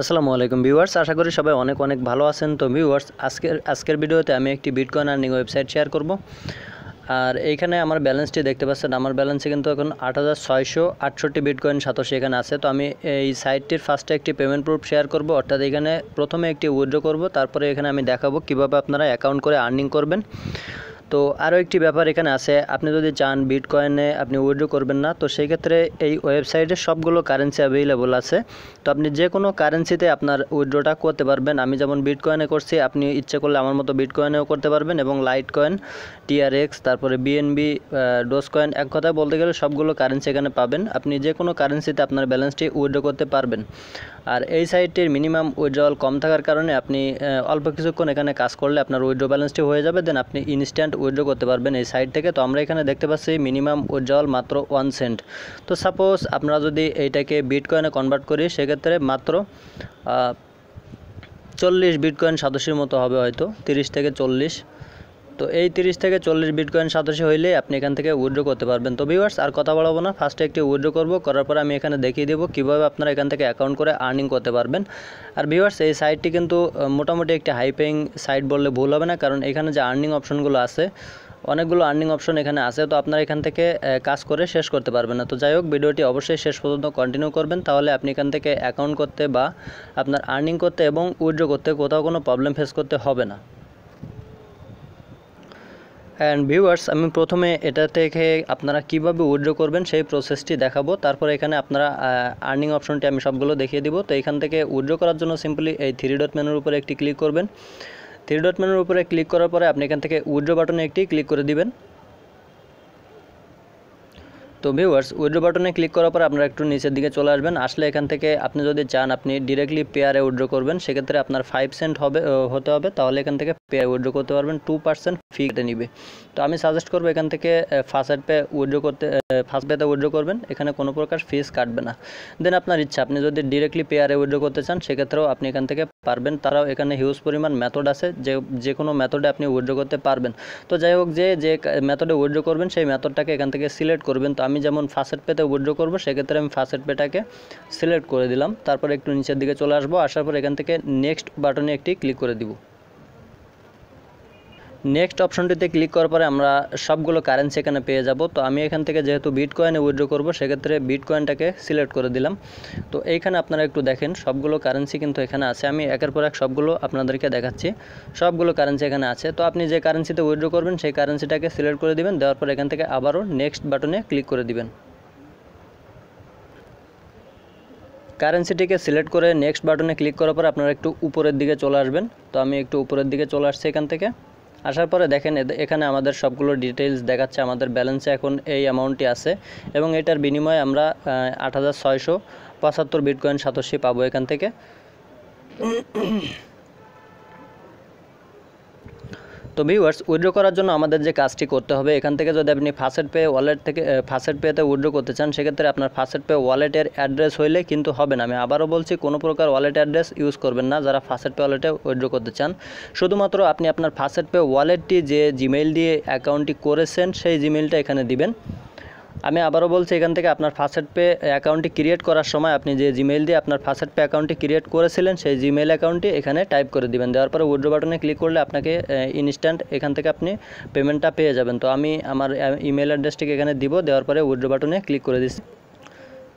আসসালামু আলাইকুম ভিউয়ার্স, আশা করি সবাই অনেক অনেক ভালো আছেন। তো ভিউয়ার্স, আজকের ভিডিওতে আমি একটি বিটকয়েন আর্নিং ওয়েবসাইট শেয়ার করব। আর এইখানে আমার ব্যালেন্সটি দেখতে পাচ্ছেন, আমার ব্যালেন্সে কিন্তু এখন 8668 বিটকয়েন সাতোশি এখানে আছে। তো আমি এই সাইটটির ফার্স্টে একটি পেমেন্ট প্রুফ শেয়ার করব, অর্থাৎ এখানে প্রথমে একটি উইথড্র করব, তারপরে এখানে আমি দেখাবো কীভাবে আপনারা অ্যাকাউন্ট করে আর্নিং করবেন। তো আরও একটি ব্যাপার এখানে আছে, আপনি যদি চান বিটকয়েনে আপনি উইথড্র করবেন না, তো সেই ক্ষেত্রে এই ওয়েবসাইটে সবগুলো কারেন্সি অ্যাভেলেবল আছে। তো আপনি যে কোনো কারেন্সিতে আপনার উইথড্রটা করতে পারবেন। আমি যেমন বিটকয়েনে করছি, আপনি ইচ্ছে করলে আমার মতো বিটকয়েনেও করতে পারবেন, এবং লাইটকয়েন, TRX, তারপরে BNB, ডোজকয়েন, এক কথায় বলতে গেলে সবগুলো কারেন্সি এখানে পাবেন। আপনি যে কোনো কারেন্সিতে আপনার ব্যালেন্সটি উইথড্র করতে পারবেন। আর এই সাইটটির মিনিমাম উইথড্রল কম থাকার কারণে আপনি অল্প কিছুক্ষণ এখানে কাজ করলে আপনার উইথড্র ব্যালেন্সটি হয়ে যাবে, দেন আপনি ইনস্ট্যান্ট উইথড্র করতে পারবেন এই সাইট থেকে। তো আমরা এখানে দেখতে পাচ্ছি মিনিমাম উইথড্রল মাত্র 1 সেন্ট। তো সাপোজ আপনারা যদি এইটাকে বিটকয়েনে কনভার্ট করি, সেক্ষেত্রে মাত্র 40 বিটকয়েন সাতোশির মতো হবে, হয়তো 30 থেকে 40। তো এই 30 থেকে 40 বিটকয়েন সাতোশি হইলে আপনি এখান থেকে উইথড্র করতে পারবেন। তো ভিউয়ার্স, আর কথা বলবো না, ফার্স্টে একটি উইথড্র করব, করার পরে আমি এখানে দেখিয়ে দেবো কীভাবে আপনারা এখান থেকে অ্যাকাউন্ট করে আর্নিং করতে পারবেন। আর ভিউয়ার্স, এই সাইটটি কিন্তু মোটামুটি একটি হাইপেইং সাইট বললে ভুল হবে না, কারণ এখানে যে আর্নিং অপশনগুলো আছে, অনেকগুলো আর্নিং অপশন এখানে আছে। তো আপনারা এখান থেকে কাজ করে শেষ করতে পারবেন না। তো যাই হোক, ভিডিওটি অবশ্যই শেষ পর্যন্ত কন্টিনিউ করবেন, তাহলে আপনি এখান থেকে অ্যাকাউন্ট করতে বা আপনার আর্নিং করতে এবং উইথড্র করতে কোথাও কোনো প্রবলেম ফেস করতে হবে না। অ্যান্ড ভিউয়ার্স, আমি প্রথমে এটা থেকে আপনারা কীভাবে উইথড্র করবেন সেই প্রসেসটি দেখাবো, তারপরে এখানে আপনারা আর্নিং অপশনটি আমি সবগুলো দেখিয়ে দিব। তো এখান থেকে উইথড্র করার জন্য সিম্পলি এই 3 ডট মেনুর উপরে একটি ক্লিক করবেন। 3 ডট মেনুর উপরে ক্লিক করার পরে আপনি এখান থেকে উইথড্র বাটনে একটি ক্লিক করে দিবেন। তো ভিউয়ার্স, উইথড্র বাটনে ক্লিক করার পর আপনারা একটু নিচের দিকে চলে আসবেন। আসলে এখান থেকে আপনি যদি চান আপনি ডিরেক্টলি পেয়ারে উইথড্র করবেন, সেক্ষেত্রে আপনার 5 সেন্ট হতে হবে, তাহলে এখান থেকে পেয়ার উইথড্র করতে পারবেন। 2% ফি কেটে নেবে। তো আমি সাজেস্ট করবো এখান থেকে ফার্স্ট পেতে উইথড্র করবেন, এখানে কোনো প্রকার ফিস কাটবে না। দেন আপনার ইচ্ছা, আপনি যদি ডিরেক্টলি পেয়ারে উইথড্র করতে চান সেক্ষেত্রেও আপনি এখান থেকে পারবেন। তারাও এখানে হিউজ পরিমাণ মেথড আছে, যে কোনো মেথডে আপনি উইথড্র করতে পারবেন। তো যাই হোক, যে মেথডে উইথড্র করবেন সেই মেথডটাকে এখান থেকে সিলেক্ট করবেন। তো আমি যেমন ফার্স্ট পেতে উইথড্র করবো, সেক্ষেত্রে আমি ফার্স্ট পেটাকে সিলেক্ট করে দিলাম, তারপরে একটু নিচের দিকে চলে আসবো। আসার পর এখান থেকে নেক্সট বাটনে একটি ক্লিক করে দিব। নেক্সট অপশনটিতে ক্লিক করার পরে আমরা সবগুলো কারেন্সি এখানে পেয়ে যাব। তো আমি এখান থেকে যেহেতু বিটকয়েনে উইথড্র করবো, সেক্ষেত্রে বিটকয়েনটাকে সিলেক্ট করে দিলাম। তো এইখানে আপনারা একটু দেখেন, সবগুলো কারেন্সি কিন্তু এখানে আছে। আমি একের পর এক সবগুলো আপনাদেরকে দেখাচ্ছি, সবগুলো কারেন্সি এখানে আছে। তো আপনি যে কারেন্সিতে উইথড্র করবেন সেই কারেন্সিটাকে সিলেক্ট করে দিবেন, দেওয়ার পর এখান থেকে আবারও নেক্সট বাটনে ক্লিক করে দিবেন। কারেন্সিটিকে সিলেক্ট করে নেক্সট বাটনে ক্লিক করার পর আপনারা একটু উপরের দিকে চলে আসবেন। তো আমি একটু উপরের দিকে চলে আসছি। এখান থেকে আসার পরে দেখেন এখানে আমাদের সবগুলো ডিটেলস দেখাচ্ছে, আমাদের ব্যালেন্সে এখন এই অ্যামাউন্টটি আছে, এবং এটার বিনিময়ে আমরা 8675 বিটকয়েন সাতোশি পাবো এখান থেকে। তো ভিউয়ার্স, উইথড্র করার জন্য আমাদের যে কাজটি করতে হবে, এখান থেকে যদি আপনি ফার্স্ট পেতে উইথড্র করতে চান, সেক্ষেত্রে আপনার ফার্স্ট পে ওয়ালেটের অ্যাড্রেস হইলে কিন্তু হবে না। আমি আবারও বলছি, কোনো প্রকার ওয়ালেট অ্যাড্রেস ইউজ করবেন না যারা ফার্স্ট পে ওয়ালেটে উইথড্র করতে চান। শুধুমাত্র আপনি আপনার ফার্স্ট পে ওয়ালেটটি যে জিমেইল দিয়ে অ্যাকাউন্টটি করেছেন সেই জিমেইলটা এখানে দিবেন। আমি আবারও বলছি, এখান থেকে আপনার ফার্স্ট পে অ্যাকাউন্টটি ক্রিয়েট করার সময় আপনি যে জিমেইল দিয়ে আপনার ফার্স্ট পে অ্যাকাউন্টটি ক্রিয়েট করেছিলেন সেই জিমেইল অ্যাকাউন্টটি এখানে টাইপ করে দিবেন। দেওয়ার পরে উইথড্র বাটনে ক্লিক করলে আপনাকে ইনস্ট্যান্ট এখান থেকে আপনি পেমেন্টটা পেয়ে যাবেন। তো আমি আমার ইমেল অ্যাড্রেসটিকে এখানে দিব, দেওয়ার পরে উইথড্র বাটনে ক্লিক করে দিচ্ছি।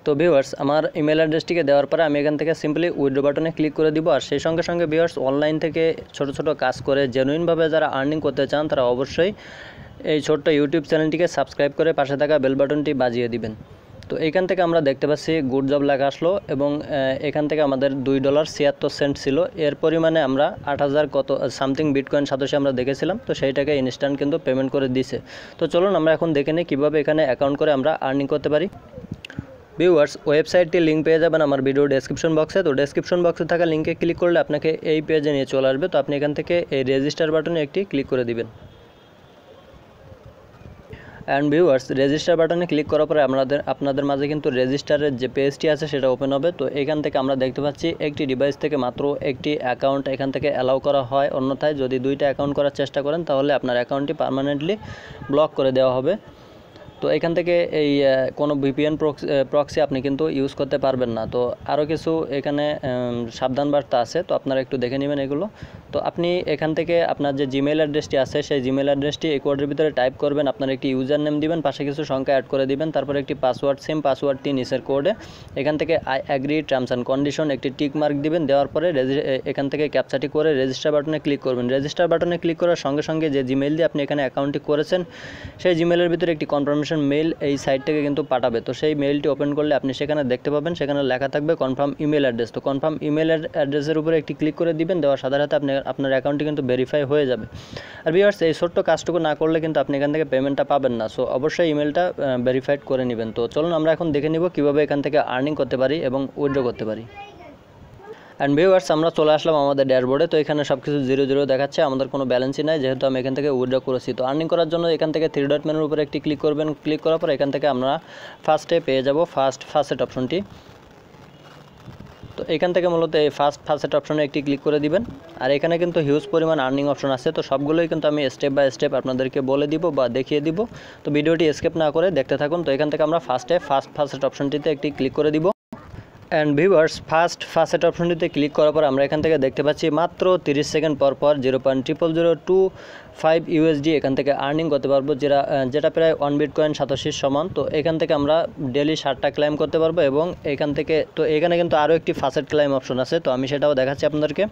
তো ভিউয়ার্স, আমার ইমেল অ্যাড্রেসটিকে দেওয়ার পরে আমি এখান থেকে সিম্পলি উইথড্র বাটনে ক্লিক করে দিব। আর সেই সঙ্গে সঙ্গে ভিউয়ার্স, অনলাইন থেকে ছোট ছোট কাজ করে জেনুইনভাবে যারা আর্নিং করতে চান, তারা অবশ্যই এই ছোট্ট ইউটিউব চ্যানেলটিকে সাবস্ক্রাইব করে পাশে থাকা বেল বাটনটি বাজিয়ে দিবেন। তো এখান থেকে আমরা দেখতে পাচ্ছি গুড জব লেখা আসলো, এবং এখান থেকে আমাদের $2.76 ছিল, এর পরিমাণে আমরা 8000 কত সামথিং বিটকয়েন সাতোশি আমরা দেখেছিলাম। তো সেইটাকে ইনস্ট্যান্ট কিন্তু পেমেন্ট করে দিছে। তো চলুন আমরা এখন দেখে নিই কীভাবে এখানে অ্যাকাউন্ট করে আমরা আর্নিং করতে পারি। ভিউয়ার্স, ওয়েবসাইটটির লিঙ্ক পেয়ে যাবেন আমার ভিডিও ডেসক্রিপশন বক্সে। তো ডেসক্রিপশন বক্সে থাকা লিঙ্কে ক্লিক করলে আপনাকে এই পেজে নিয়ে চলে আসবে। তো আপনি এখান থেকে এই রেজিস্টার বাটনে একটি ক্লিক করে দিবেন। অ্যান্ড ভিউয়ার্স, রেজিস্টার বাটনে ক্লিক করার পরে আপনাদের মাঝে কিন্তু রেজিস্টারের যে পেজটি আছে সেটা ওপেন হবে। তো এখান থেকে আমরা দেখতে পাচ্ছি একটি ডিভাইস থেকে মাত্র একটি অ্যাকাউন্ট এখান থেকে অ্যালাউ করা হয়, অন্যথায় যদি 2টা অ্যাকাউন্ট করার চেষ্টা করেন তাহলে আপনার অ্যাকাউন্টটি পার্মানেন্টলি ব্লক করে দেওয়া হবে। তো এখান থেকে এই কোনো ভিপিএন প্রক্সি আপনি কিন্তু ইউজ করতে পারবেন না। তো আরও কিছু এখানে সাবধান বার্তা আছে, তো আপনারা একটু দেখে নেবেন এগুলো। তো আপনি এখান থেকে আপনার যে জিমেল অ্যাড্রেসটি আছে সেই জিমেল অ্যাড্রেসটি এই কোডের ভিতরে টাইপ করবেন, আপনার একটি ইউজার নেম দিবেন, পাশে কিছু সংখ্যা অ্যাড করে দিবেন, তারপরে একটি পাসওয়ার্ড, সেম পাসওয়ার্ডটি নিচের কোডে এখান থেকে I agree terms and condition একটি টিক মার্ক দিবেন, দেওয়ার পরে এখান থেকে ক্যাপচাটি করে রেজিস্টার বাটনে ক্লিক করবেন। রেজিস্টার বাটনে ক্লিক করার সঙ্গে সঙ্গে যে জিমেল দিয়ে আপনি এখানে অ্যাকাউন্টটি করেছেন সেই জিমেলের ভিতরে একটি কনফার্মেশন মেল এই সাইট থেকে কিন্তু পাঠাবে। তো সেই মেইলটি ওপেন করলে আপনি সেখানে দেখতে পাবেন, সেখানে লেখা থাকবে কনফার্ম ইমেল অ্যাড্রেস। তো কনফার্ম ইমেল অ্যাড্রেসের উপরে একটি ক্লিক করে দিবেন, দেওয়ার সাথে সাথে আপনার অ্যাকাউন্টটি কিন্তু ভেরিফাই হয়ে যাবে। আর ভিউয়ার্স, এই ছোট্ট কাজটুকু না করলে কিন্তু আপনি এখান থেকে পেমেন্টটা পাবেন না। সো অবশ্যই ইমেলটা ভেরিফাইড করে নেবেন। তো চলুন আমরা এখন দেখে নিব কীভাবে এখান থেকে আর্নিং করতে পারি এবং উইথড্র করতে পারি। অ্যান্ড ভিউয়ার্স, আমরা চলে আসলাম আমাদের ড্যাশবোর্ডে। তো এখানে সব কিছু 0-0 দেখাচ্ছে, আমাদের কোনো ব্যালেন্সই নাই যেহেতু আমি এখান থেকে উইথড্র করেছি। তো আর্নিং করার জন্য এখান থেকে 3 ডট মেনুর উপরে একটি ক্লিক করবেন, ক্লিক করার পর এখান থেকে আমরা ফার্স্টে পেয়ে যাব ফার্স্ট অপশনটি। তো এখান থেকে মূলত এই ফার্স্ট অপশনে একটি ক্লিক করে দিবেন। আর এখানে কিন্তু হিউজ পরিমাণ আর্নিং অপশন আছে, তো সবগুলোই কিন্তু আমি স্টেপ বাই স্টেপ আপনাদেরকে বলে দিব বা দেখিয়ে দিব। তো ভিডিওটি স্কিপ না করে দেখতে থাকুন। তো এখান থেকে আমরা ফার্স্টে ফার্স্ট অপশনটিতে একটি ক্লিক করে দিব। অ্যান্ড ভিউয়ার্স, ফার্স্ট অপশনটিতে ক্লিক করার পর আমরা এখান থেকে দেখতে পাচ্ছি মাত্র 30 সেকেন্ড পর পর 0.0002.5 ইউএসডি এখান থেকে আর্নিং করতে পারবো, যেটা প্রায় 1 বিটকয়েন 87 সমান। তো এখান থেকে আমরা ডেলি 60টা ক্লাইম করতে পারবো এবং এখান থেকে তো এখানে কিন্তু আরও একটি ফার্স্ট ক্লাইম অপশন আছে, তো আমি সেটাও দেখাচ্ছি আপনাদেরকে।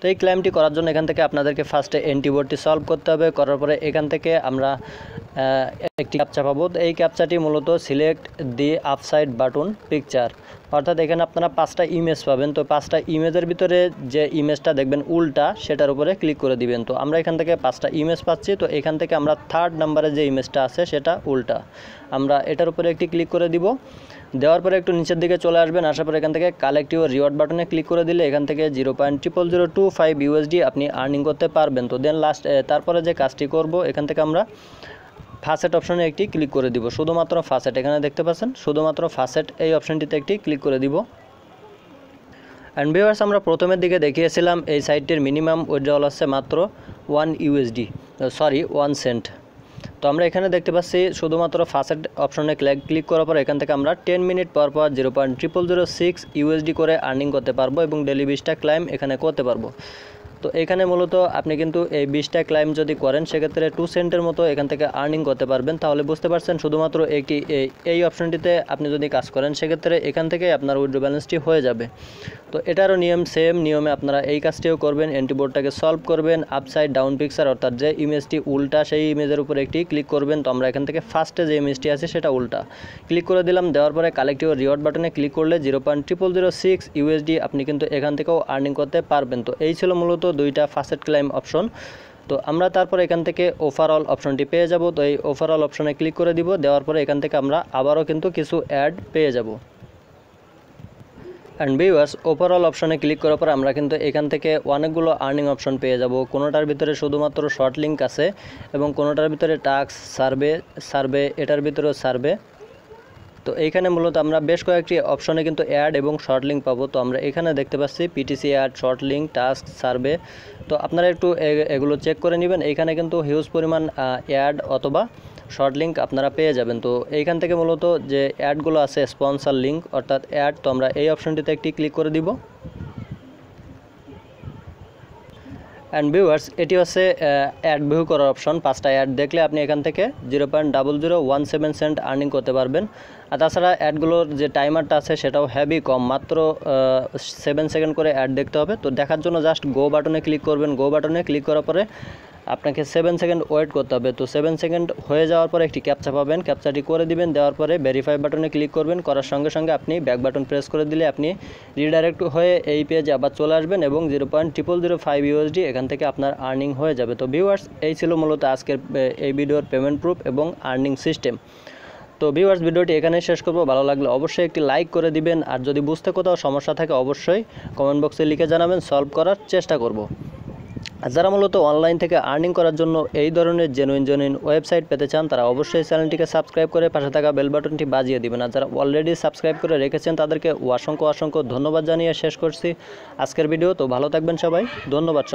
তো এই ক্লাইমটি করার জন্য এখান থেকে আপনাদেরকে ফার্স্টে এন্ট্রিবোর্ডটি সলভ করতে হবে, করার পরে এখান থেকে আমরা একটি ক্যাপচা পাবো। তো এই ক্যাপচাটি মূলত select the upside button picture, অর্থাৎ এখানে আপনারা 5টা ইমেজ পাবেন। তো 5টা ইমেজের ভিতরে যে ইমেজটা দেখবেন উল্টা সেটার উপরে ক্লিক করে দিবেন। তো আমরা এখান থেকে 5টা ইমেজ পাচ্ছি। তো এখান থেকে আমরা 3rd নাম্বারে যে ইমেজটা আছে সেটা উল্টা, আমরা এটার উপরে একটি ক্লিক করে দিব। দেওয়ার পরে একটু নিচের দিকে চলে আসবেন, আসার পরে এখান থেকে কালেক্ট ইওর রিওয়ার্ড বাটনে ক্লিক করে দিলে এখান থেকে 0.0002.5 ইউএসডি আপনি আর্নিং করতে পারবেন। তো দেন তারপরে যে কাজটি করব এখান থেকে আমরা ফার্স্ট অপশনে একটি ক্লিক করে দিব, শুধুমাত্র ফার্স্ট এখানে দেখতে পাচ্ছেন, শুধুমাত্র ফার্স্ট এই অপশনটিতে একটি ক্লিক করে দিব। অ্যান্ড ভিউয়ার্স, আমরা প্রথমের দিকে দেখিয়েছিলাম এই সাইটটির মিনিমাম উইথড্রল হচ্ছে মাত্র 1 ইউএসডি, সরি 1 সেন্ট। তো আমরা এখানে দেখতে পাচ্ছি শুধুমাত্র ফার্স্ট অপশনে ক্লিক করার পর এখান থেকে আমরা 10 মিনিট পর পর 0.0006 ইউএসডি করে আর্নিং করতে পারবো এবং ডেলি 20টা ক্লাইম এখানে করতে পারবো। তো এখানে মূলত আপনি কিন্তু এই 20টা ক্লাইম যদি করেন সেক্ষেত্রে 2 সেন্টের মতো এখান থেকে আর্নিং করতে পারবেন। তাহলে বুঝতে পারছেন শুধুমাত্র একটি এই অপশনটিতে আপনি যদি কাজ করেন সেক্ষেত্রে এখান থেকে আপনার উইথড্র ব্যালেন্সটি হয়ে যাবে। তো এটারও সেম নিয়মে আপনারা এই কাজটিও করবেন, এন্ট্রিবোর্ডটাকে সলভ করবেন, আপসাইড ডাউন পিকচার অর্থাৎ যে ইমেজটি উল্টা সেই ইমেজের উপর একটি ক্লিক করবেন। তো আমরা এখান থেকে ফার্স্টে যে ইমেজটি আছে সেটা উল্টা ক্লিক করে দিলাম, দেওয়ার পরে কালেক্ট ইওর রিওয়ার্ড বাটনে ক্লিক করলে 0.0006 ইউএসডি আপনি কিন্তু এখান থেকেও আর্নিং করতে পারবেন। তো এই ছিল মূলত 2টা ফার্স্ট ক্লাইম অপশন। তো আমরা তারপর এখান থেকে ওভারঅল অপশনটি পেয়ে যাব। তো এই ওভারঅল অপশনে ক্লিক করে দিব, দেওয়ার পরে এখান থেকে আমরা আবারও কিন্তু কিছু অ্যাড পেয়ে যাব। অ্যান্ড ভিউয়ার্স, ওভারঅল অপশনে ক্লিক করার পর আমরা কিন্তু এখান থেকে অনেকগুলো আর্নিং অপশন পেয়ে যাব। কোনোটার ভিতরে শুধুমাত্র শর্ট লিঙ্ক আছে এবং কোনোটার ভিতরে টাস্ক সার্ভে, এটার ভিতরেও সার্ভে। তো এইখানে মূলত আমরা বেশ কয়েকটি অপশনে কিন্তু অ্যাড এবং শর্ট লিঙ্ক পাবো। তো আমরা এখানে দেখতে পাচ্ছি PTC ad, short link, task, survey. তো আপনারা একটু এগুলো চেক করে নেবেন, এইখানে কিন্তু হিউজ পরিমাণ অ্যাড অথবা শর্ট লিঙ্ক আপনারা পেয়ে যাবেন। তো এইখান থেকে মূলত যে অ্যাডগুলো আছে স্পন্সর লিঙ্ক অর্থাৎ অ্যাড, তো আমরা এই অপশনটিতে একটি ক্লিক করে দিব। অ্যান্ড ভিউয়ার্স, এটি হচ্ছে অ্যাড ভিউ করার অপশন, 5টা অ্যাড দেখলে আপনি এখান থেকে 0.0017 সেন্ট আর্নিং করতে পারবেন। আর তাছাড়া অ্যাডগুলোর যে টাইমারটা আছে সেটাও হেভি কম, মাত্র 7 সেকেন্ড করে অ্যাড দেখতে হবে। তো দেখার জন্য জাস্ট গো বাটনে ক্লিক করবেন, গো বাটনে ক্লিক করার পরে আপনাকে 7 সেকেন্ড ওয়েট করতে হবে। তো 7 সেকেন্ড হয়ে যাওয়ার পরে একটি ক্যাপচা পাবেন, ক্যাপচাটি করে দিবেন, দেওয়ার পরে ভেরিফাই বাটনে ক্লিক করবেন, করার সঙ্গে সঙ্গে আপনি ব্যাক বাটন প্রেস করে দিলে আপনি রিডাইরেক্ট হয়ে এই পেজে আবার চলে আসবেন এবং 0.0005 ইউএসডি এখান থেকে আপনার আর্নিং হয়ে যাবে। তো ভিউয়ার্স, এই ছিল মূলত আজকের এই ভিডিওর পেমেন্ট প্রুফ এবং আর্নিং সিস্টেম। তো ভিউয়ার্স, ভিডিওটি এখানেই শেষ করবো। ভালো লাগলে অবশ্যই একটি লাইক করে দিবেন, আর যদি বুঝতে কোথাও সমস্যা থাকে অবশ্যই কমেন্ট বক্সে লিখে জানাবেন, সলভ করার চেষ্টা করব। আর যারা মূলত অনলাইন থেকে আর্নিং করার জন্য এই ধরনের জেনুইন ওয়েবসাইট পেতে চান তারা অবশ্যই চ্যানেলটিকে সাবস্ক্রাইব করে পাশে থাকা বেল বাটনটি বাজিয়ে দিবেন। আর যারা অলরেডি সাবস্ক্রাইব করে রেখেছেন তাদেরকে অসংখ্য ধন্যবাদ জানিয়ে শেষ করছি আজকের ভিডিও। তো ভালো থাকবেন সবাই, ধন্যবাদ।